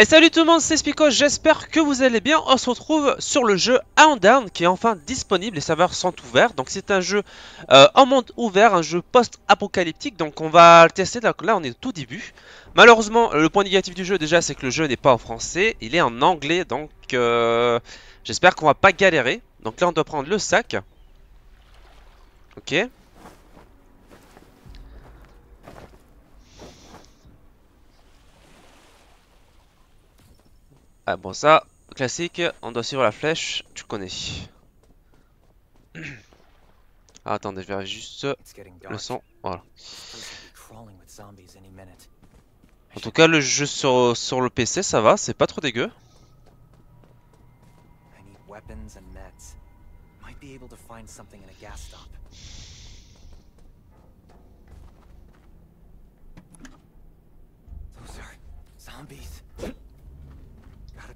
Et salut tout le monde, c'est Spico, j'espère que vous allez bien. On se retrouve sur le jeu Undawn qui est enfin disponible, les serveurs sont ouverts. Donc c'est un jeu en monde ouvert, un jeu post-apocalyptique, donc on va le tester. Donc là on est au tout début. Malheureusement, le point négatif du jeu déjà c'est que le jeu n'est pas en français, il est en anglais. Donc j'espère qu'on va pas galérer. Donc là on doit prendre le sac. Ok. Ah bon, ça, classique, on doit suivre la flèche, tu connais. Ah, attendez, je verrai juste le son, voilà. En tout cas, le jeu sur le PC, ça va, c'est pas trop dégueu.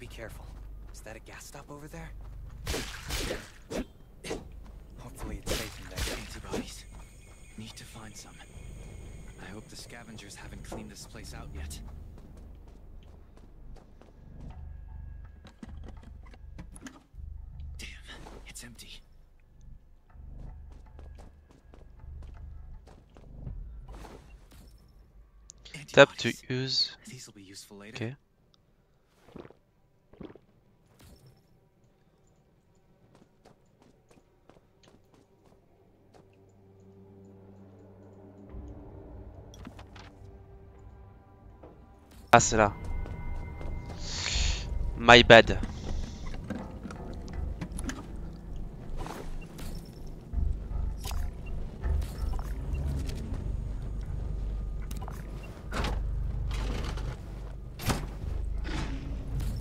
Be careful. Is that a gas stop over there? Hopefully it's safe in there. Antibodies. Need to find some. I hope the scavengers haven't cleaned this place out yet. Damn, it's empty. Tap to use. These will be useful later. Okay. Ah, c'est là. My bad.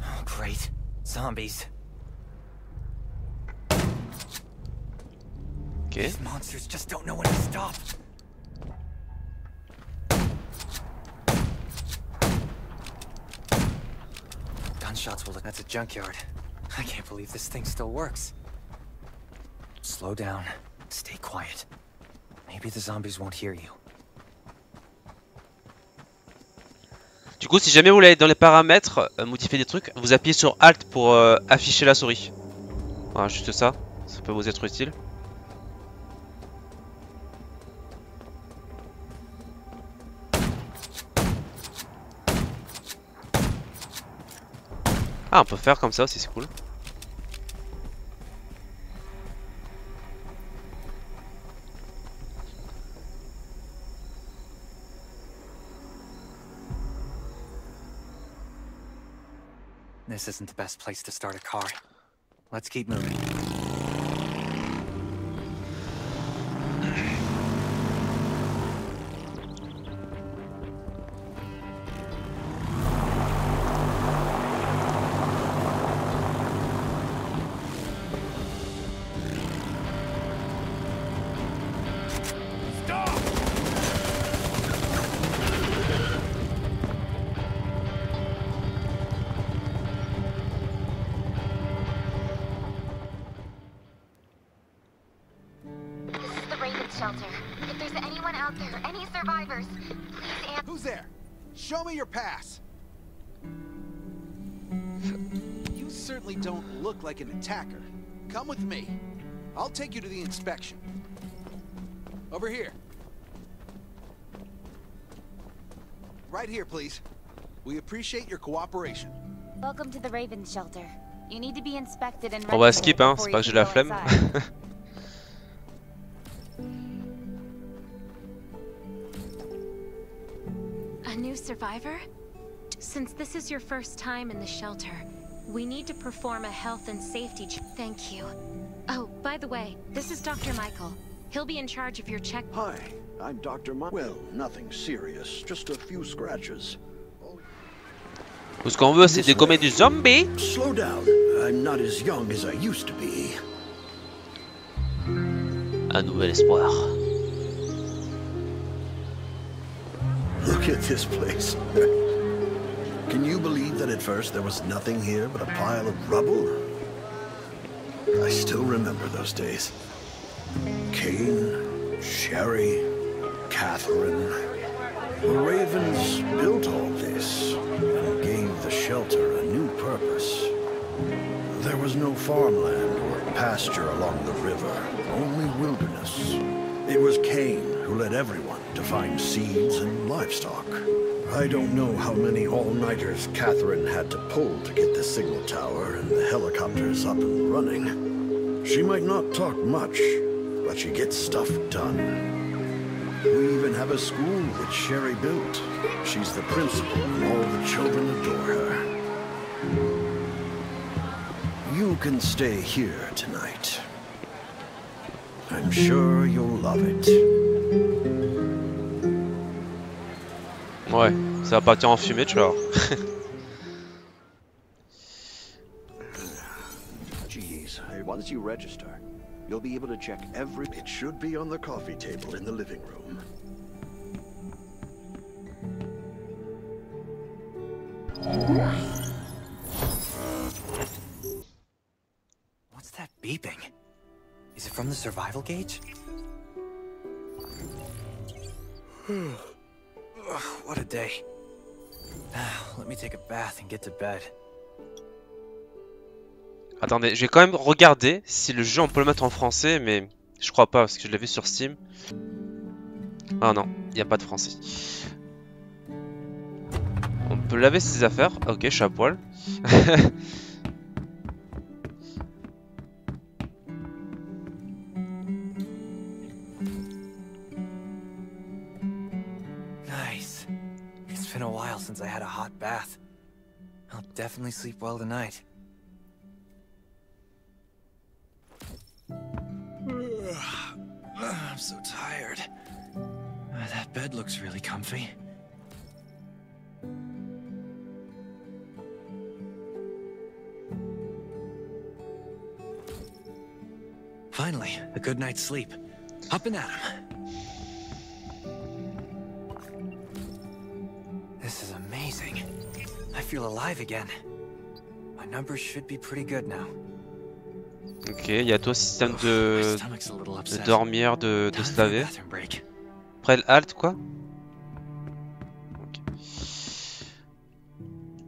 Oh, great. Zombies. Okay. These monsters just don't know when to stop. Shots will look at the junkyard. I can't believe this thing still works. Slow down. Stay quiet. Maybe the zombies won't hear you. Du coup, si jamais vous voulez dans les paramètres modifier des trucs, vous appuyez sur Alt pour afficher la souris. Voilà, juste ça. Ça peut vous être utile. Ah, on peut faire comme ça aussi, c'est cool. This isn't the best place to start a car. Let's keep moving. Shelter. If there's anyone out there, any survivors, please answer. Who's there? Show me your pass. You certainly don't look like an attacker. Come with me. I'll take you to the inspection. Over here. Right here, please. We appreciate your cooperation. Welcome to the Raven shelter. You need to be inspected and registered. On va skip, hein, c'est pas que j'ai la flemme. A new survivor? Since this is your first time in the shelter, we need to perform a health and safety check. Thank you. Oh, by the way, this is Dr. Michael. He'll be in charge of your check. Hi, I'm Dr. Michael. Well, nothing serious, just a few scratches. Ce qu'on veut, c'est dégommer du zombie. Slow down. I'm not as young as I used to be. Un nouvel espoir. Look at this place. Can you believe that at first there was nothing here but a pile of rubble? I still remember those days. Kane, Sherry, Catherine, The Ravens built all this and gave the shelter a new purpose. There was no farmland or pasture along the river, only wilderness. It was Cain who led everyone to find seeds and livestock. I don't know how many all-nighters Catherine had to pull to get the signal tower and the helicopters up and running. She might not talk much, but she gets stuff done. We even have a school that Sherry built. She's the principal, and all the children adore her. You can stay here tonight. I'm sure you'll love it. Ouais, ça va partir en fumée, tu vois. Jeez, once you register, you'll be able to check every... It should be on the coffee table in the living room. What's that beeping? Is it from the survival gauge? What a day. Let me take a bath and get to bed. Attendez, j'ai quand même regardé si le jeu on peut le mettre en français, mais je crois pas parce que je l'ai vu sur Steam. Ah non, il n'y a pas de français. On peut laver ses affaires. Ok, je suis à poil. Nice. It's been a while since I had a hot bath. I'll definitely sleep well tonight. I'm so tired. That bed looks really comfy. Finally, a good night's sleep. Up and at 'em. This is amazing. I feel alive again. My numbers should be pretty good now. Ok, il y a tout un système de dormir, de se laver. Après le halt, quoi. Okay.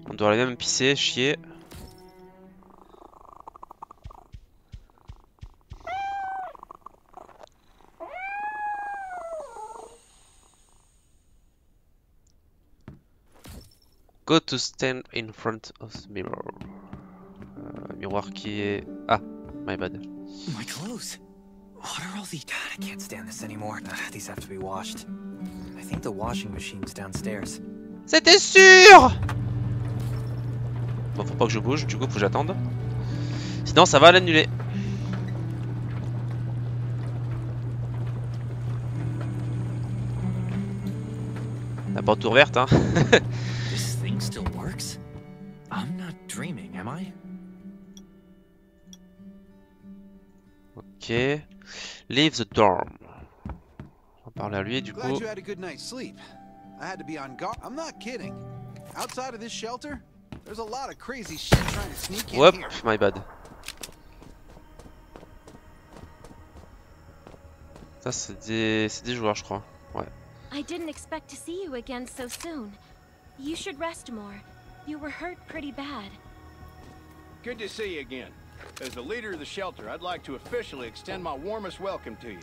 On doit aller même pisser, chier. Go to stand in front of the mirror. Miroir qui est... Ah. My bad. My clothes. What are all these? God, I can't stand this anymore. These have to be washed. I think the washing machine's downstairs. C'était sûr. Bon, faut pas que je bouge. Du coup, faut que j'attende. Sinon, ça va l'annuler. La porte ouverte, hein. This thing still works. I'm not dreaming, am I? Ok, leave the dorm. On parle à lui du coup. Glad you had a good night's sleep. I had to be on guard. I'm not kidding. Outside of this shelter, there's a lot of crazy shit trying to sneak in here. Whoop, my bad. Ça c'est des joueurs, je crois. Ouais. I didn't expect to see you again so soon. You should rest more. You were hurt pretty bad. Good to see you again. As the leader of the shelter, I'd like to officially extend my warmest welcome to you.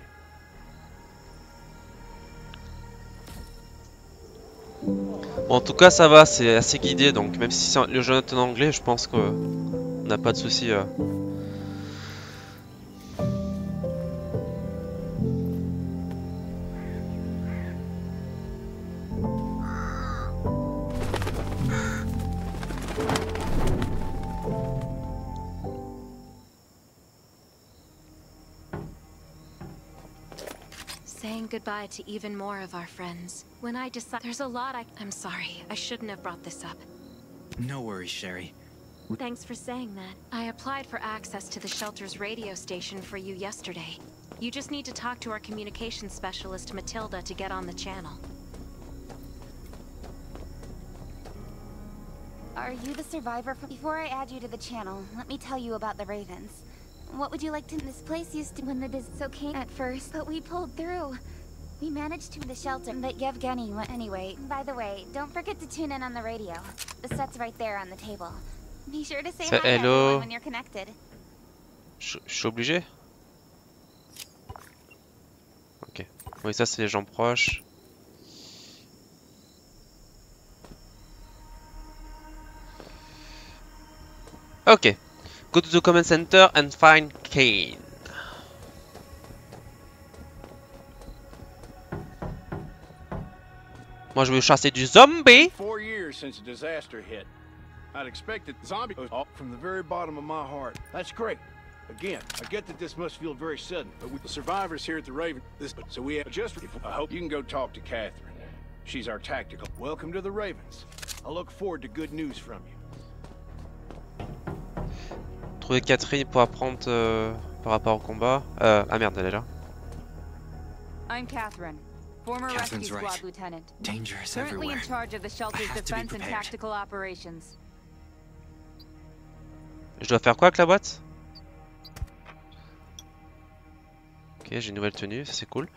Bon, en tout cas, ça va, c'est assez guidé, donc même si le jeu est en anglais, je pense qu'on n'a pas de soucis. Goodbye to even more of our friends. When I decide there's a lot I'm sorry, I shouldn't have brought this up. No worries, Sherry. Thanks for saying that. I applied for access to the shelter's radio station for you yesterday. You just need to talk to our communications specialist, Matilda, to get on the channel. Are you the survivor? Before I add you to the channel, let me tell you about the Ravens. What would you like to... This place used to when the dis... okay at first, but we pulled through. We managed to the shelter, but Yevgeny went anyway. By the way, don't forget to tune in on the radio. The set's right there on the table. Be sure to say hi to everyone when you're connected. Je suis obligé? Ok. Oui, ça c'est les gens proches. Ok. Go to the command center and find Kane. Moi je veux chasser du zombie. 4 years since the disaster hit. I'd expected zombie up from the very bottom of my heart. That's great. Again, I get that this must feel very sudden, but with the survivors here at the Raven, so we have just. I hope you can go talk to Catherine. She's our tactical. Welcome to the Ravens. I look forward to good news from you. Trouver Catherine pour apprendre par rapport au combat. Ah merde, elle est là. I'm Catherine, former rescue squad lieutenant. Dangerous everywhere. Currently in charge of the shelter's defense and tactical operations. Je dois faire quoi avec la boîte? Ok, j'ai une nouvelle tenue, ça c'est cool.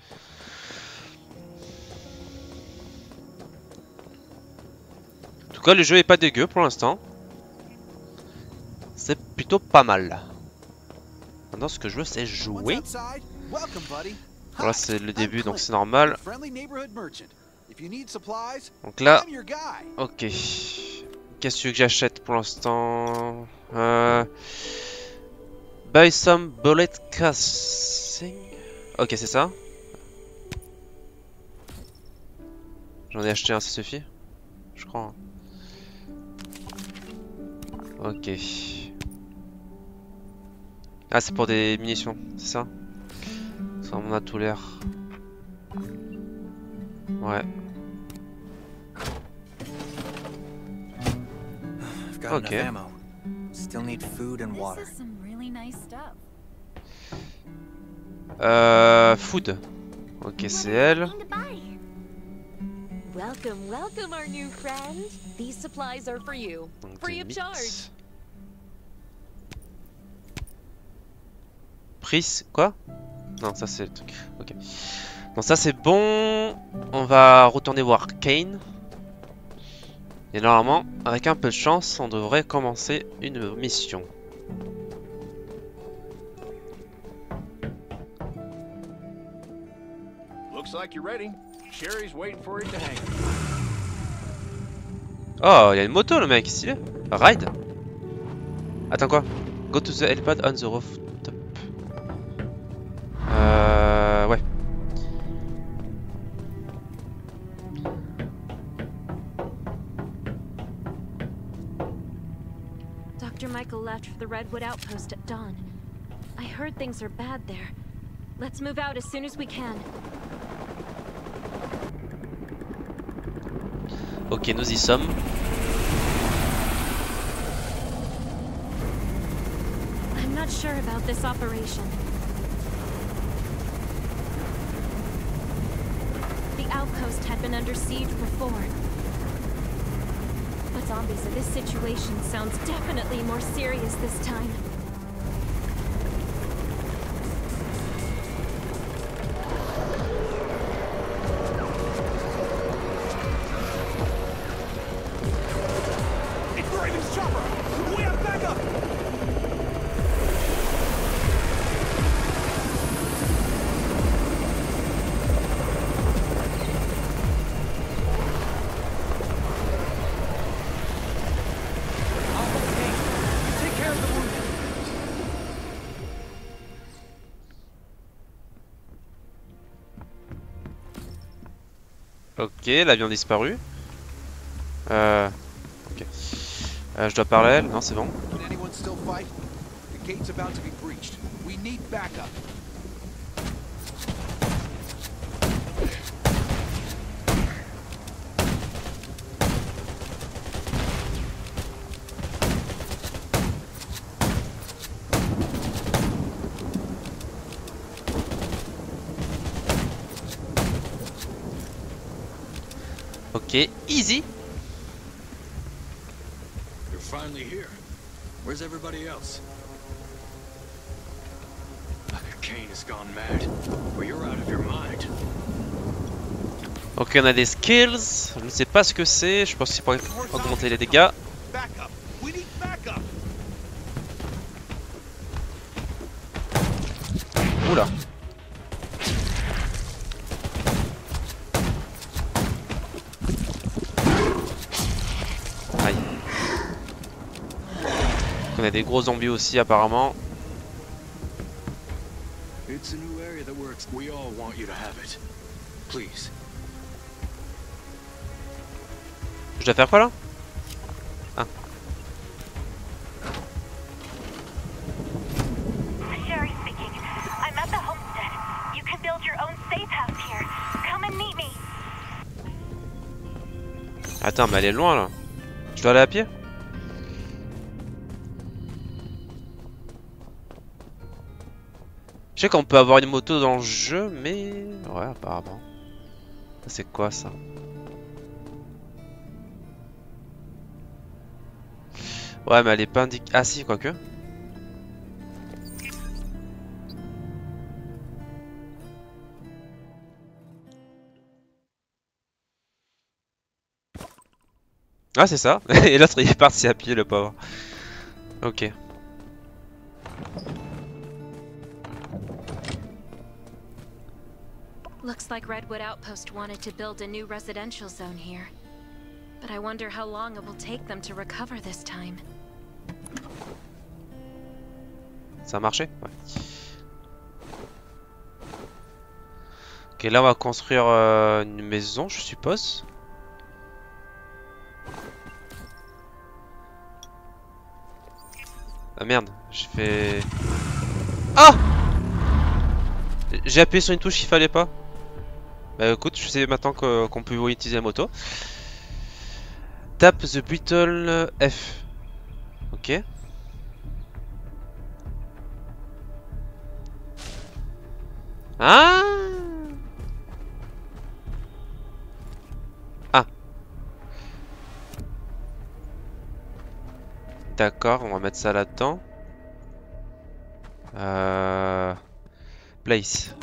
En tout cas, le jeu est pas dégueu pour l'instant. C'est plutôt pas mal. Maintenant, ce que je veux, c'est jouer. Voilà, c'est le début, donc c'est normal. Donc là, ok. Qu'est-ce que tu veux que j'achète pour l'instant? Buy some bullet casing. Ok, c'est ça. J'en ai acheté un, ça suffit. Je crois. Ok. Ah, c'est pour des munitions, c'est ça? Ça on a tout l'air. Ouais. Ok. Food. Ok, c'est elle. Welcome, welcome our new friend. These supplies are for you. Free of charge. Pris quoi? Non, ça c'est le truc. Ok. Donc ça c'est bon. On va retourner voir Kane. Et normalement, avec un peu de chance, on devrait commencer une mission. Looks like you're ready. Sherry's waiting for it to hang. Oh, il a une moto le mec, stylé. Ride. Attends quoi? Go to the helipad on the rooftop. Ouais. Dr. Michael left for the Redwood Outpost at dawn. I heard things are bad there. Let's move out as soon as we can. Ok, nous y sommes. I'm not sure about this operation. The outpost had been under siege before. But zombies in this situation sounds definitely more serious this time. Ok, l'avion a disparu. Ok. Je dois parler à elle. Non, c'est bon. Okay, easy. You're finally here. Where's everybody else? Kane has gone mad. Well, you're out of your mind. Donc on a des skills, je ne sais pas ce que c'est, je pense que c'est pour augmenter les dégâts. Oula. Aïe. On a des gros zombies aussi apparemment. Je dois faire quoi là? Ah. Attends, mais elle est loin là. Je dois aller à pied? Je sais qu'on peut avoir une moto dans le jeu, mais... Ouais, apparemment. C'est quoi ça? Ouais, mais elle est pas indiquée. Ah si, quoique. Ah, c'est ça. Et l'autre, il est parti à pied, le pauvre. Ok. Looks like Redwood Outpost wanted to build a new residential zone here. But I wonder how long it will take them to recover this time. Ça a marché? Ouais. Ok, là on va construire une maison, je suppose. Ah merde, j'ai fait... Ah! J'ai appuyé sur une touche, il fallait pas. Bah écoute, je sais maintenant qu'on peut utiliser la moto. Tape the button F. Ok. Ah. Ah. D'accord, on va mettre ça là-dedans. Place.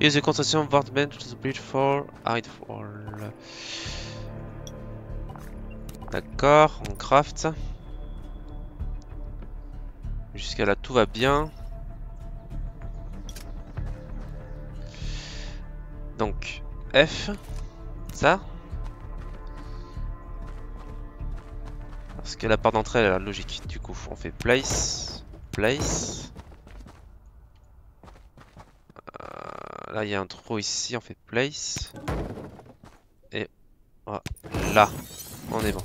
Use the construction workbench to build for Hidefall. D'accord, on craft. Jusqu'à là, tout va bien. Donc, F. Ça. Parce que la part d'entrée elle a la logique. Du coup, on fait place. Place. Là, il y a un trou ici. On fait place. Et voilà. On est bon.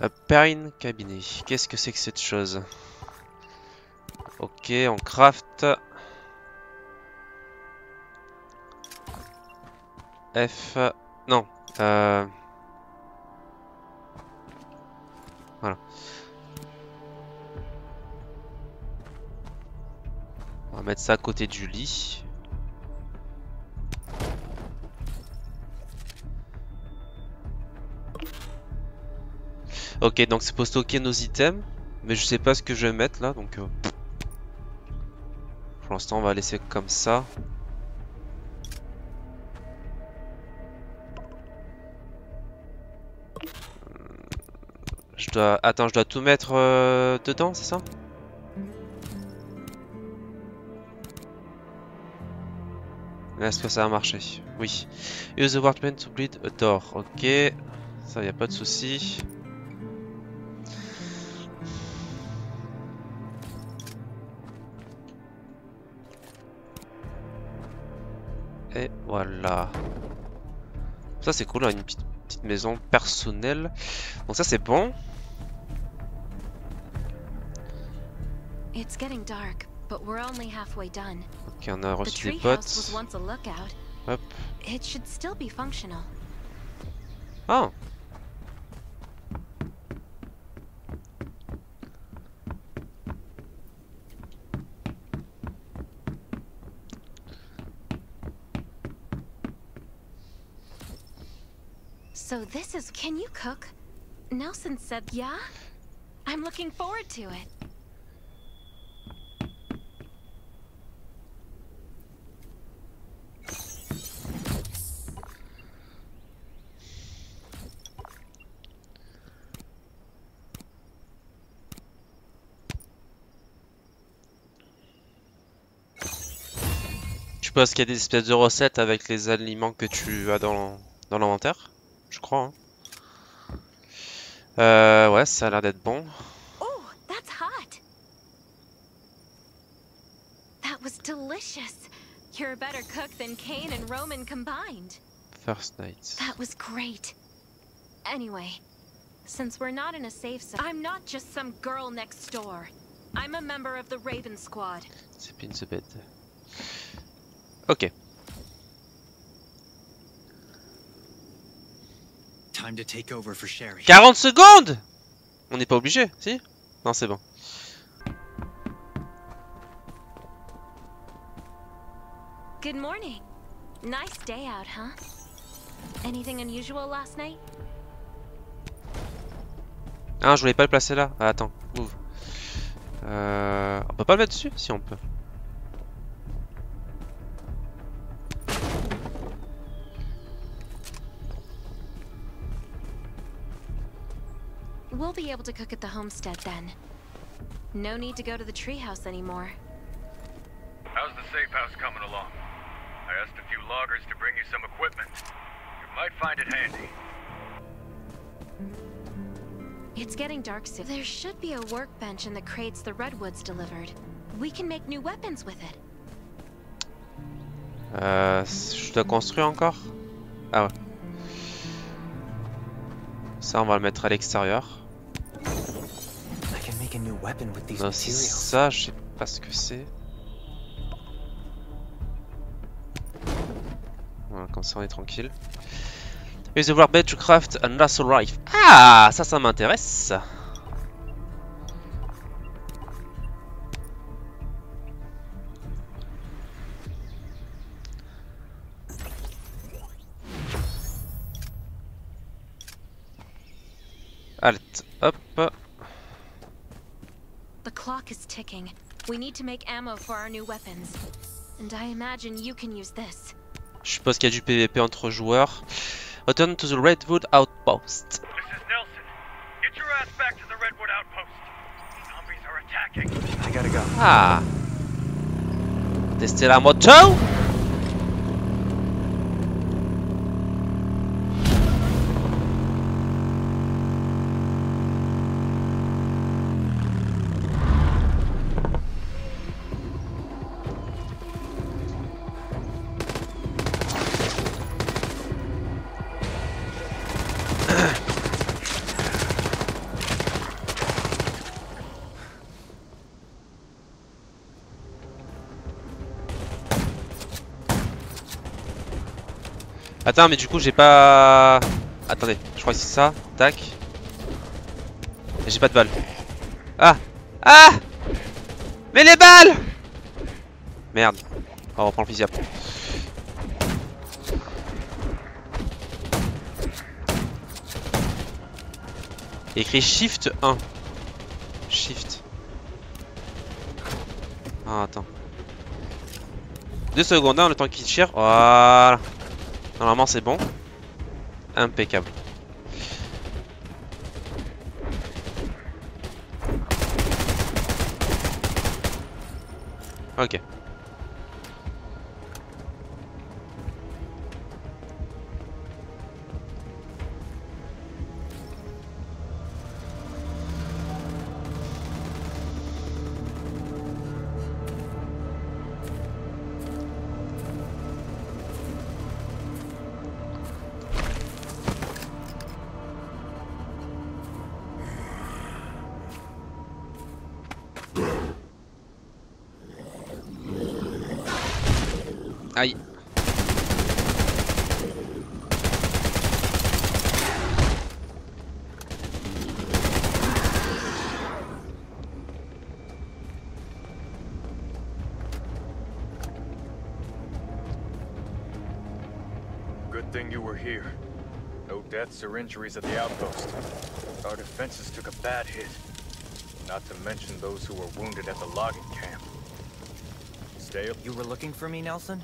Un pain cabinet. Qu'est-ce que c'est que cette chose? Ok, on craft. F... Non. Voilà. On va mettre ça à côté du lit. Ok, donc c'est pour stocker nos items. Mais je sais pas ce que je vais mettre là, donc... Pour l'instant, on va laisser comme ça. Attends, je dois tout mettre dedans, c'est ça? Est-ce que ça a marché? Oui. Use the workman to build a door. Ok. Ça, y a pas de souci. Et voilà. Ça, c'est cool, hein, une petite maison personnelle. Donc ça, c'est bon. Ok, on a reçu des bottes. Hop. Ah. So this is... Can you cook? Nelson said, yeah? I'm looking forward to it. Je suppose qu'il y a des espèces de recettes avec les aliments que tu as dans l'inventaire, je crois. Hein. Ouais, ça a l'air d'être bon. Oh, that's hot. That was delicious. You're a better cook than Cain and Roman combined. First night. That was great. Anyway, since we're not in a safe zone, I'm not just some girl next door. I'm a member of the Raven Squad. C'est une bête. Ok. Time to take over for Sherry. 40 secondes. On n'est pas obligé, si? Non, c'est bon. Good morning. Nice day out, huh? Anything unusual last night? Ah, je voulais pas le placer là. Ah, attends, ouvre. On peut pas le mettre dessus? Si, on peut. We'll be able to cook at the homestead then. No need to go to the treehouse anymore. How's the safe house coming along? I asked a few loggers to bring you some equipment. You might find it handy. It's getting dark soon. There should be a workbench in the crates the Redwoods delivered. We can make new weapons with it. Je dois construire encore? Ah ouais. Ça, on va le mettre à l'extérieur. Si ça, je sais pas ce que c'est. Voilà, comme ça on est tranquille. Use the workbench to craft an assault rifle. Ah, ça m'intéresse. Alt, hop. The clock is ticking. We need to make ammo for our new weapons. And I imagine you can use this. Je suppose qu'il y a du PVP entre joueurs. Return to the Redwood Outpost. This is Nelson. Get your ass back to the Redwood Outpost. Zombies are attacking. I gotta go. Ah. Tester la moto. Attends, mais du coup j'ai pas... Attendez, je crois que c'est ça. Tac. J'ai pas de balles. Ah. Ah. Mais les balles. Merde. Oh, on reprend le fusil après. Il écrit Shift 1. Shift. Ah, attends. 2 secondes, hein, le temps qu'il tire. Voilà. Normalement c'est bon. Impeccable. Ok. Aïe. Good thing you were here. No deaths or injuries at the outpost. Our defenses took a bad hit. Not to mention those who were wounded at the logging camp. Stay up. You were looking for me, Nelson?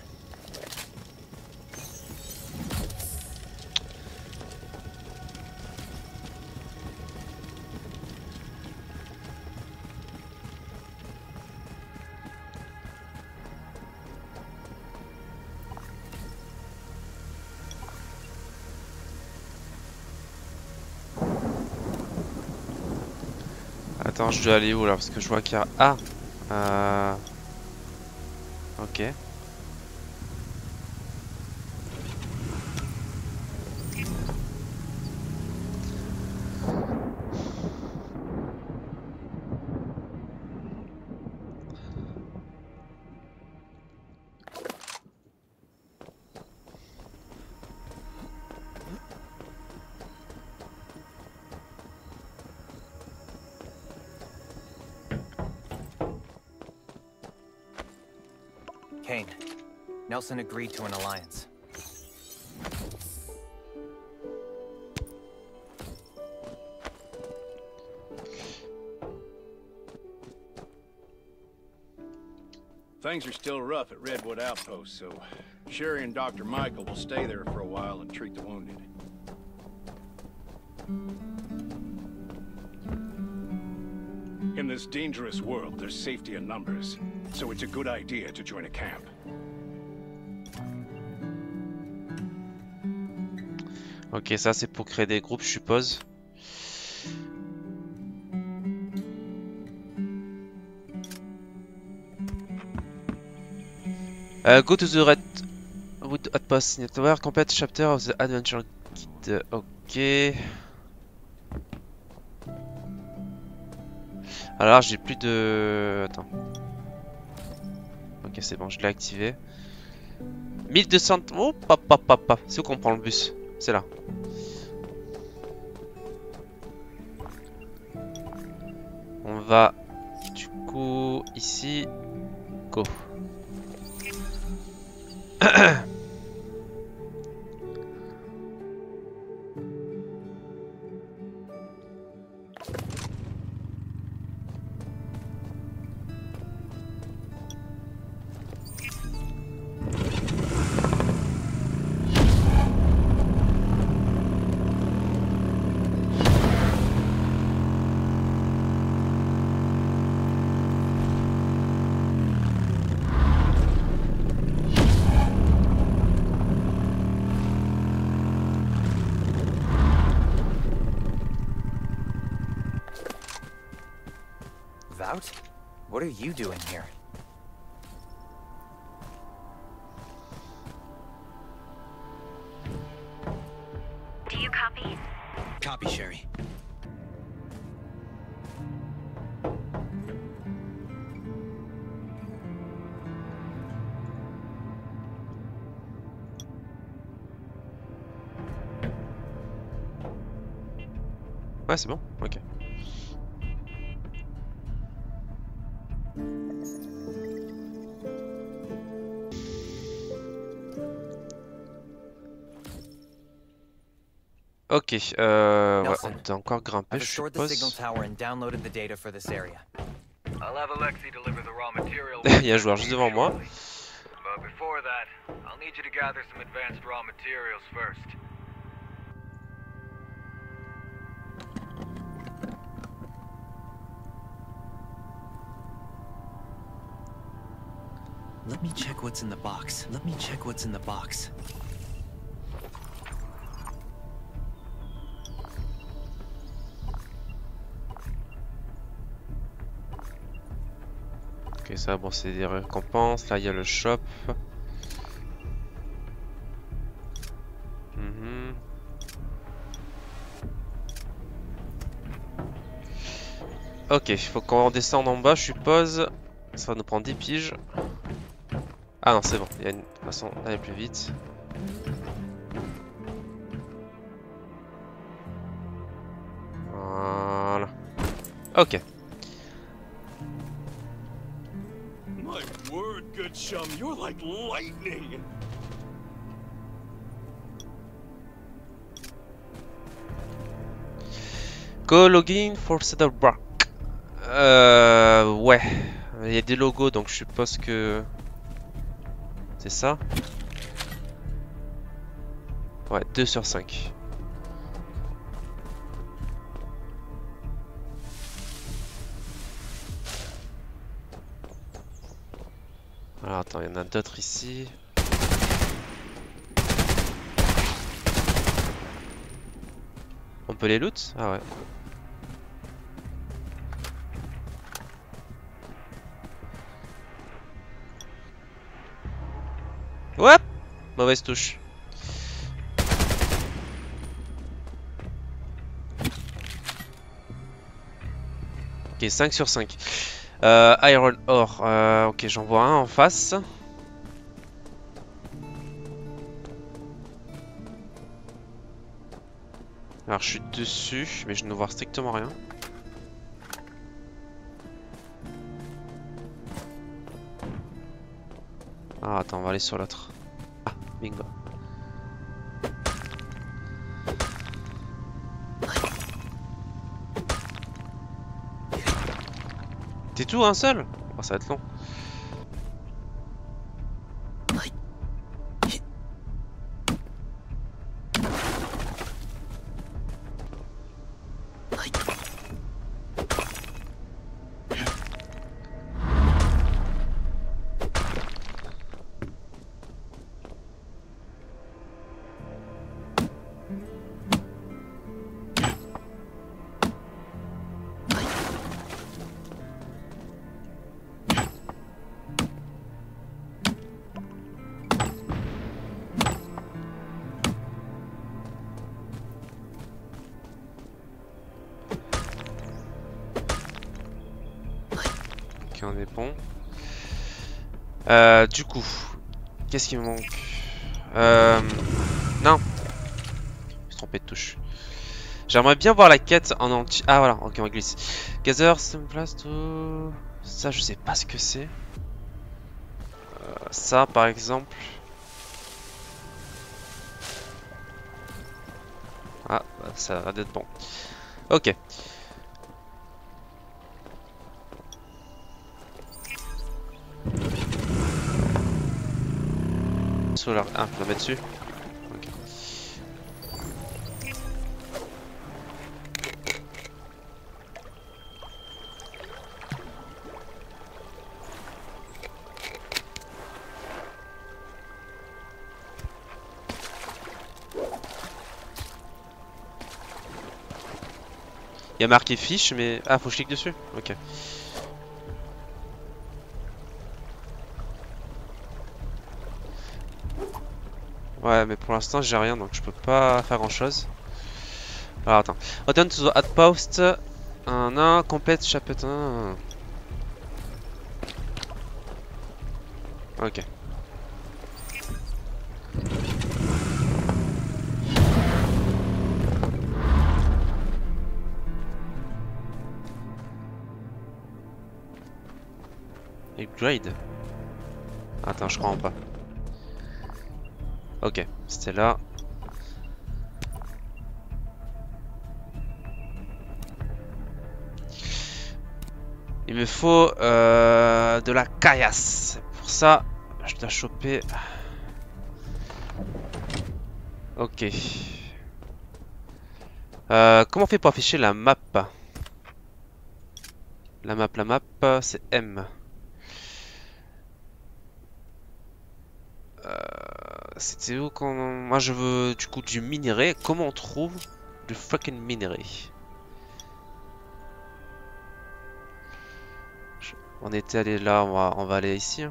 Attends, je dois aller où là? Parce que je vois qu'il y a... Ah Ok. Nelson agreed to an alliance. Things are still rough at Redwood Outpost, so Sherry and Dr. Michael will stay there for a while and treat the wounded. In this dangerous world, there's safety in numbers, so it's a good idea to join a camp. Ok, ça c'est pour créer des groupes, je suppose. Go to the Redwood Outpost Network, complete chapter of the Adventure Guide. Ok. Alors j'ai plus de... Attends. Ok, c'est bon, je l'ai activé. 1200... Oh, papa. C'est où qu'on prend le bus? C'est là. On va du coup ici. Go. What are you doing here? Do you copy? Copy, Sherry. Ouais, c'est bon. Ok. Ok, Nelson, ouais, on doit encore grimper, je suppose. Il y a un joueur juste devant moi. Let me check what's in the box. Let me check what's in the box. Ok, ça bon, c'est des récompenses, là il y a le shop. Ok, il faut qu'on redescende en bas, je suppose. Ça va nous prendre des piges. Ah non, c'est bon, il y a une façon d'aller plus vite. Voilà. Ok. Chum, you're like lightning. Go login for Cedarbrook. Ouais. Il y a des logos donc je suppose que... c'est ça. Ouais, 2 sur 5. Alors attends, il y en a d'autres ici. On peut les loot? Ah ouais. What? Mauvaise touche. Ok, 5 sur 5. Iron ore. Ok, j'en vois un en face. Alors je suis dessus, mais je ne vois strictement rien. Ah attends, on va aller sur l'autre. Ah, bingo. T'es tout un seul? Oh, ça va être long. On est bon. Du coup, qu'est-ce qui me manque? Non, je me suis trompé de touche. J'aimerais bien voir la quête en entier. Ah voilà, ok, on glisse. Gather, some blast, tout. Ça, je sais pas ce que c'est. Ça, par exemple. Ah, ça va d'être bon. Ok. Ah, faut la mettre dessus. Okay. Il y a marqué fiche, mais... ah, faut que je clique dessus. Ok. Ouais, mais pour l'instant j'ai rien donc je peux pas faire grand chose. Alors attends. Undawn to the outpost. Un complète chapitre. Ok. Upgrade. Attends, je crois pas. Ok, c'était là. Il me faut de la caillasse. Pour ça, je dois choper. Ok. Comment on fait pour afficher la map? La map, c'est M. C'était où quand... moi je veux du coup du minerai. Comment on trouve du fucking minerai? On était allé là, on va aller ici.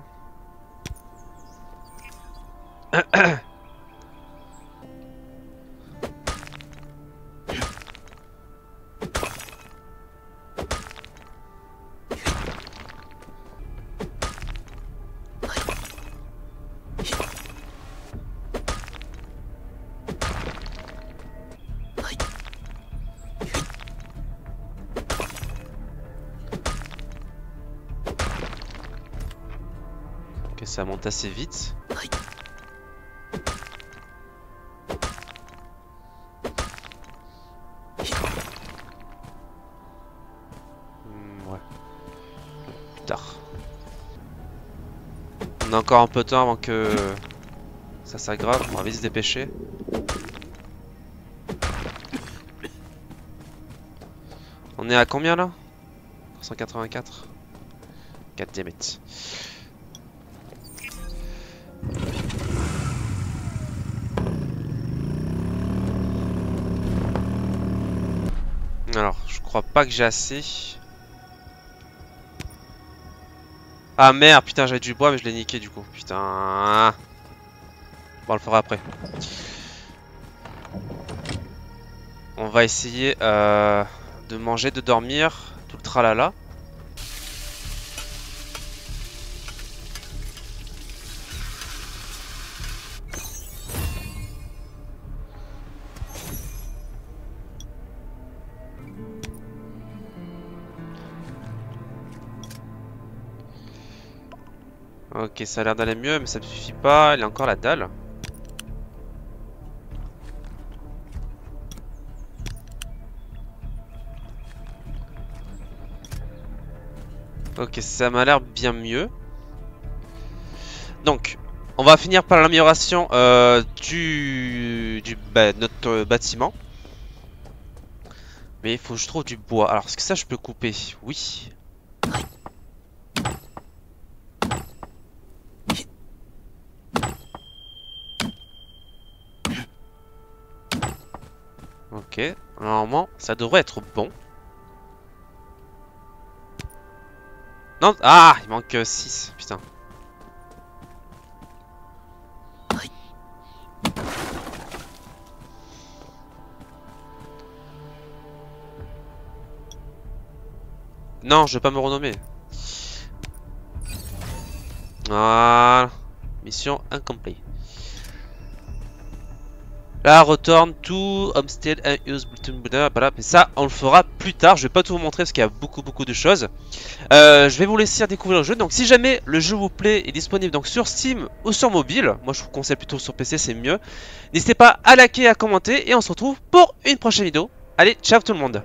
Ça monte assez vite. tard. On a encore un peu de temps avant que ça s'aggrave. On va vite se dépêcher. On est à combien là? 184. 4 diamètres. Alors, je crois pas que j'ai assez. Ah merde, putain, j'avais du bois mais je l'ai niqué du coup. Putain. Bon, on le fera après. On va essayer de manger, de dormir, tout le tralala. Ok, ça a l'air d'aller mieux, mais ça ne suffit pas. Il a encore la dalle. Ok, ça m'a l'air bien mieux. Donc, on va finir par l'amélioration notre bâtiment. Mais il faut que je trouve du bois. Alors, est-ce que ça, je peux couper? Oui. Ok, normalement ça devrait être bon. Non, ah, il manque 6, putain. Non, je vais pas me renommer. Voilà, mission incomplète. Là, retourne tout, homestead, unused, blablabla. Mais ça, on le fera plus tard. Je vais pas tout vous montrer parce qu'il y a beaucoup de choses. Je vais vous laisser découvrir le jeu. Donc, si jamais le jeu vous plaît, est disponible donc sur Steam ou sur mobile. Moi, je vous conseille plutôt sur PC, c'est mieux. N'hésitez pas à liker, à commenter. Et on se retrouve pour une prochaine vidéo. Allez, ciao tout le monde!